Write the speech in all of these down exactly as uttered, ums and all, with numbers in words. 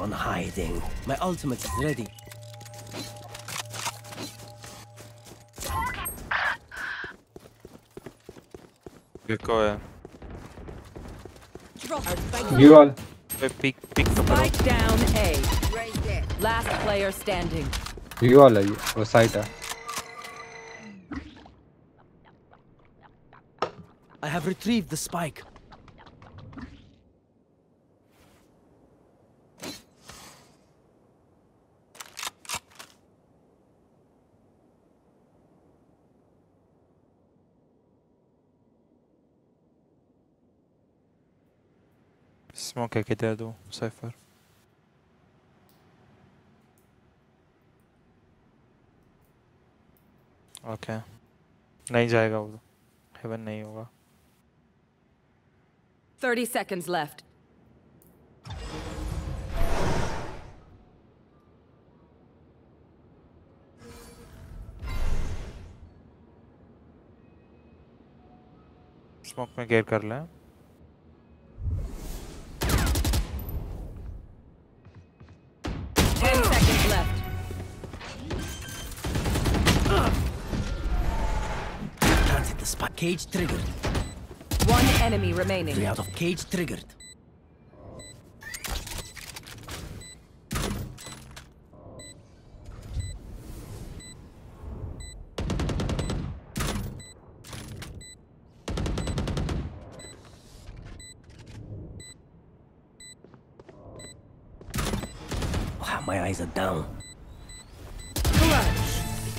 On hiding. My ultimate is ready. Какое? You all. Pick, pick. Spike down A. Last player standing. You all are you? Side. I have retrieved the spike. Smoke I can do, Cypher. Okay. नहीं जाएगा वो, heaven नहीं होगा. Thirty seconds left. Smoke में गेर कर लें. Cage triggered. One enemy remaining. Three out of cage triggered. Wow, my eyes are down.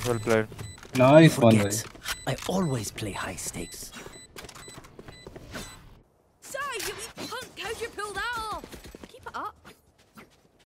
Well played. Nice one. I always play high stakes.